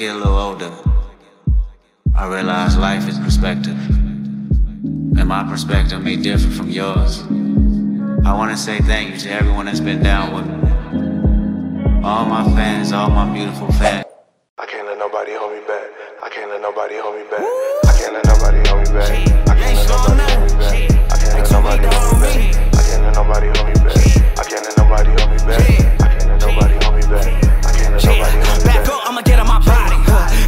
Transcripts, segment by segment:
get a little older, I realize life is perspective, and my perspective may differ from yours. I want to say thank you to everyone that's been down with me. All my fans, all my beautiful fans. I can't let nobody hold me back. I can't let nobody hold me back. I can't let nobody hold me back. I can't let nobody hold me back. I can't let nobody hold me back. I can't let nobody hold me back. I can't let nobody hold me back. I can't let nobody hold me back. I can't let nobody hold me back. Back up, I'ma get on my body.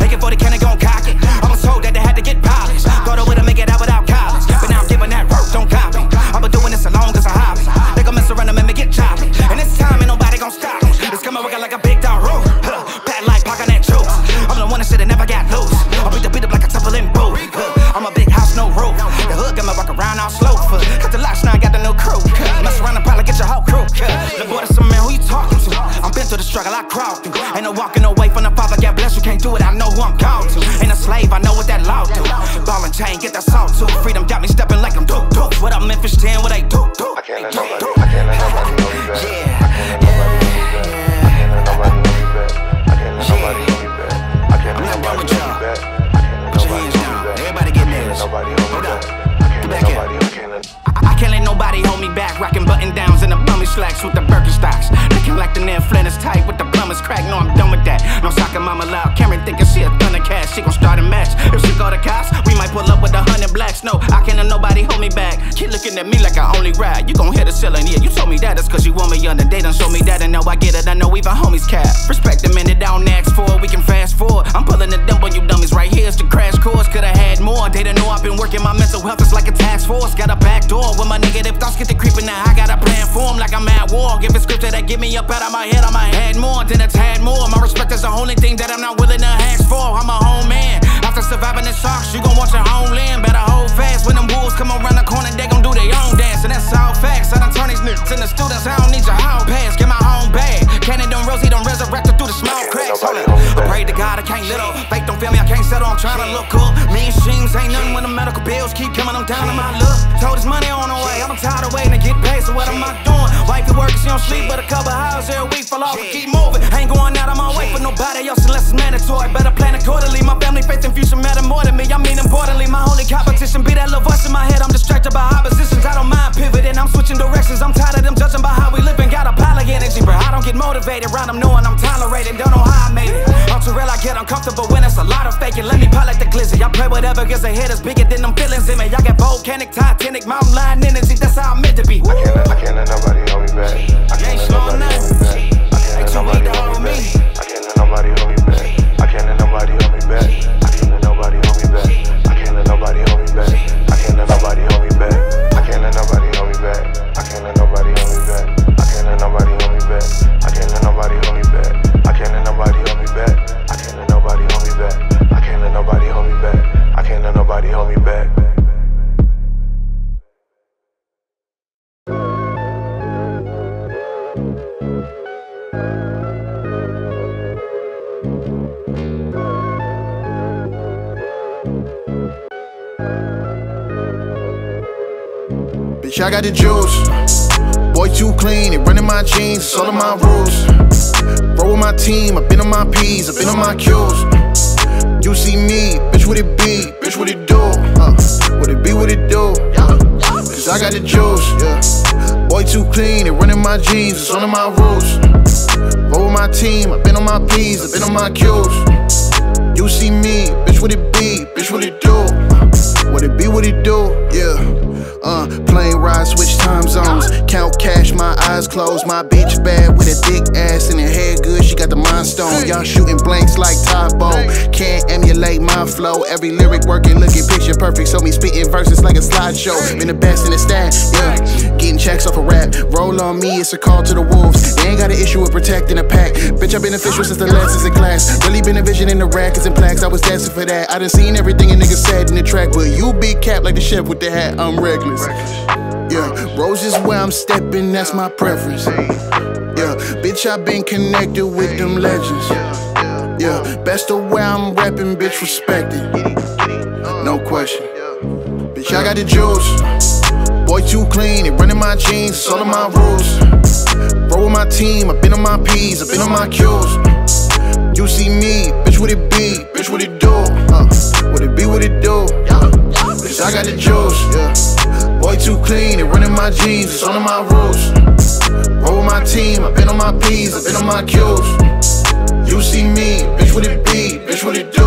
Looking for the cannon, gon' cock it. I was told that they had to get polished. Thought I would've make it out without college, but now I'm giving that work, don't copy. I've been doing this as long as a hobby. They gon' mess around and make me get choppy, and this time ain't nobody gon' stop me. It's coming working like a big dog roof. Pat like Pac on that juice. I'm the one that should've never got loose. I beat the beat up like a tumbling boot. I'm a big house, no roof. The hood got me walk around all slow. Cut the locks, now I got the new crew. Mess around and probably get your whole crew. The boy that's a man, who you talking to? I've been through the struggle, I crawled through. Ain't no walking away from the father, God bless you, can't do it, I know who I'm called to. Ain't a slave, I know what that law do. Ball and chain, get that salt too. Freedom got me stepping like I'm Duke Duke. What up, Memphis 10, what they do, do? I can't let nobody, I can't let nobody know me back. I can't let nobody know me back. I can't let nobody know me back. I can't let nobody know me back. I can't let nobody know me back. Put your hands down, everybody get nervous. Hold up, get back in. I can't let nobody hold me back. Rocking button downs and the bummy slacks with the Birkenstocks. Looking like the Ned Flint is tight with the plumbers crack. No, I'm done with that. No soccer mama loud. Karen thinking she a thundercat. She gon' start a match. If she go to cops, we might pull up with 100 blacks. No, I can't let nobody hold me back. Keep looking at me like I only ride. You gon' hear the ceiling, yeah. You told me that, it's cause you want me under. They done show me that, and now I get it. I know even homies cap. Respect the minute, I don't ask for it. We can fast forward. I'm pulling the dump on you dummies right here. It's the crash course. Could've had more. They done know I've been working my mental health. It's like a task force. Got a back door when my negative thoughts get to creeping. Now I got a plan for them like I'm at war. Give a scripture that get me up out of my head. I'ma had more than a tad more. My respect is the only thing that I'm not willing to ask for. I'm a home man. After surviving the shocks, you gon' watch your own land. Better hold fast when them wolves come around the corner. They gon' do their own dance, and that's all facts. I done turn these niggas into students. I don't need your hall pass. Get my own bag. Cannon done rose, he done resurrected through the small cracks. Hold up, I pray to God I can't little. Faith don't feel me, I can't settle. I'm trying to look cool. Mean things ain't nothing when the medical bills keep coming. I'm down in my look. Told his money on the way. I'm tired of waiting to get paid, so what am I doing? Wife at work, she don't sleep, but a couple hours every week. Fall off and keep moving. Ain't going out of my way for nobody else unless it's mandatory. Better plan accordingly. My family, faith, and future matter more than me. I mean importantly, my only competition be that little voice in my head. I'm distracted by oppositions. I don't mind pivoting. I'm switching directions. I'm tired of them judging by how we living. Got a pile of energy, but I don't get motivated. Round them knowing I'm tolerated. Don't know how I made it. I'm too real, I get uncomfortable when it's a lot of faking. Let me pilot the glizzy. I pray whatever gets ahead is bigger than them feelings in me. I got volcanic, Titanic, mountain lion energy. That's how I'm meant to be. I can't let nobody hold me back. I can't let nobody hold me back. I can't let nobody hold me back. I can't let nobody hold me back. I can't let nobody hold me back. I can't let nobody hold me back. I can't let nobody hold me back. I can't let nobody hold me back. I can't let nobody hold me back. I can't let nobody hold me back. I can't let nobody hold me back. I can't let nobody hold me back. I can't let nobody hold me back. I can't let nobody hold me back. I can't let nobody hold me back. I can't let nobody hold me back. Bitch, I got the juice. Boy, too clean, it running my jeans, it's all of my rules. Roll with my team, I've been on my P's, I've been on my Q's. You see me, bitch, what it be, bitch, what it do? What it be, what it do? Cause I got the juice, yeah. Boy, too clean, it running my jeans, it's all of my rules. Roll with my team, I've been on my P's, I've been on my Q's. You see me, bitch, what it be, bitch, what it do? What it be, what it do? Yeah. Plane ride, switch time zones. Count cash, my eyes closed. My bitch bad with a thick ass and a head good. She got the mind stone. Y'all shooting blanks like Tybo. Can't emulate my flow. Every lyric working, looking picture perfect. So me spitting verses like a slideshow. Been the best in the stat, yeah. Getting checks off a rap. Roll on me, it's a call to the wolves. They ain't got an issue with protecting a pack. Bitch, I've been official since the lessons in class. Really been a vision in the rackets and plaques. I was dancing for that. I done seen everything a nigga said in the track, but you be capped like the chef with the hat. I'm regular. Yeah, roses where I'm stepping, that's my preference. Yeah, bitch, I been connected with them legends. Yeah, best of where I'm rapping, bitch, respected. No question. Bitch, I got the juice. Boy, too clean, it running my jeans, it's all of my rules. Roll with my team, I've been on my P's, I've been on my Q's. You see me, bitch, what it be? Bitch, what it do? What it be, what it do? Bitch, I got the juice, yeah. Boy, too clean, it running my jeans, it's under my roots. Roll with my team, I've been on my P's, I've been on my Q's. You see me, bitch, what it be? Bitch, what it do?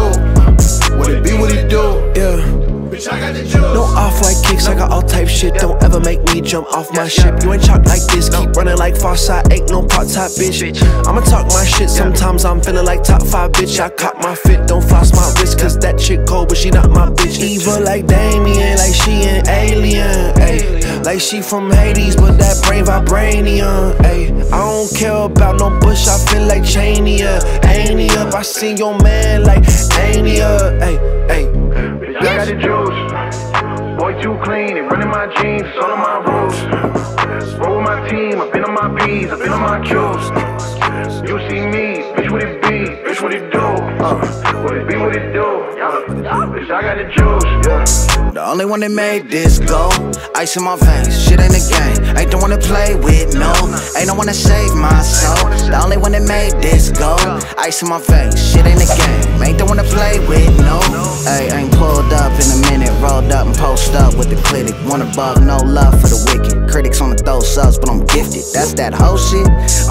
What it be, what it do? Yeah. No off-white kicks, I got all type shit. Don't ever make me jump off my ship. You ain't chalk like this, keep running like Farside. Ain't no pop-top, bitch. I'ma talk my shit, sometimes I'm feeling like top 5, bitch. I caught my fit, don't floss my wrist, cause that chick cold, but she not my bitch. Evil like Damien, like she an alien, ayy. Like she from Hades, but that brain vibranium, ayy. I don't care about no bush, I feel like Chania. Ain't he up, I seen your man like ain't he up, ayy, ayy. I got the juice, boy too clean, it running my jeans, it's all on my roots. Roll with my team, I've been on my P's, I've been on my Q's. You see me, bitch what it be, bitch what it do, what it be, what it do, bitch I got the juice, yeah. The only one that made this go, ice in my veins, shit ain't a game, ain't the one to play with, no, ain't no one to save my soul. The only one that made this go, ice in my veins, shit ain't a game, ain't the one to play with, no. Ayy, ain't pulled up in a minute, rolled up and post up with the clinic. One above, no love for the wicked. Critics on the throw subs, but I'm gifted. That's that whole shit,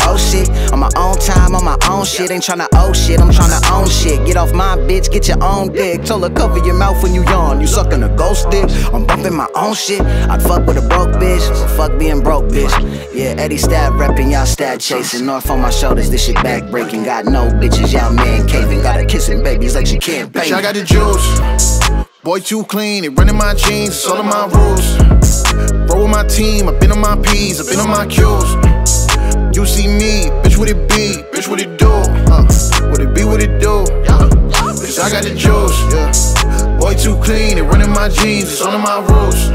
oh shit. On my own time, on my own shit. Ain't tryna owe shit, I'm tryna own shit. Get off my bitch, get your own dick. Told her cover your mouth when you yawn, you suckin' a ghost dick. I'm bumping my own shit. I'd fuck with a broke bitch, so fuck being broke bitch. Yeah, Eddie Stab reppin', y'all stab chasing. North on my shoulders, this shit back breaking. Got no bitches, y'all man caving. Got her kissin' babies like she can't pay me. Bitch, I got the juice. Boy too clean, it running my jeans, it's all on my rules. Roll with my team, I've been on my P's, I've been on my Q's. You see me, bitch what it be, bitch what it do, what it be, what it do, bitch I got the juice, yeah. Boy too clean, it running my jeans, it's all on my rules.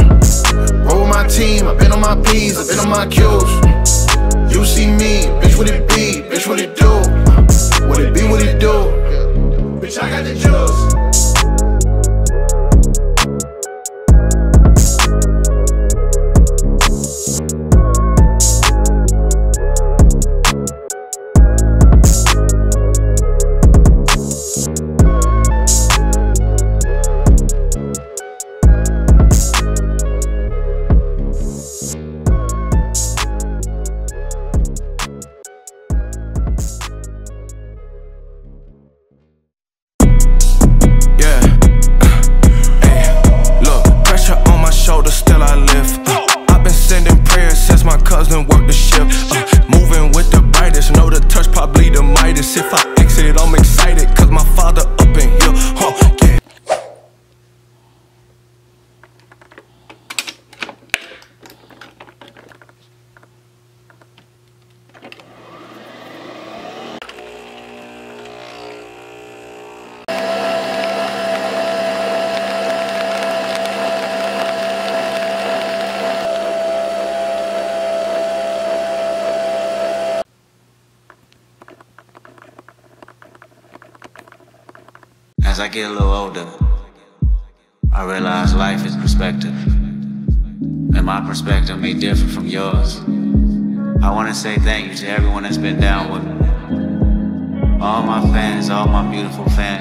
Roll with my team, I've been on my P's, I've been on my Q's. You see me, bitch what it be, bitch what it do, what it be, what it do, yeah. Bitch I got the juice. As I get a little older, I realize life is perspective, and my perspective may differ from yours. I want to say thank you to everyone that's been down with me, all my fans, all my beautiful fans.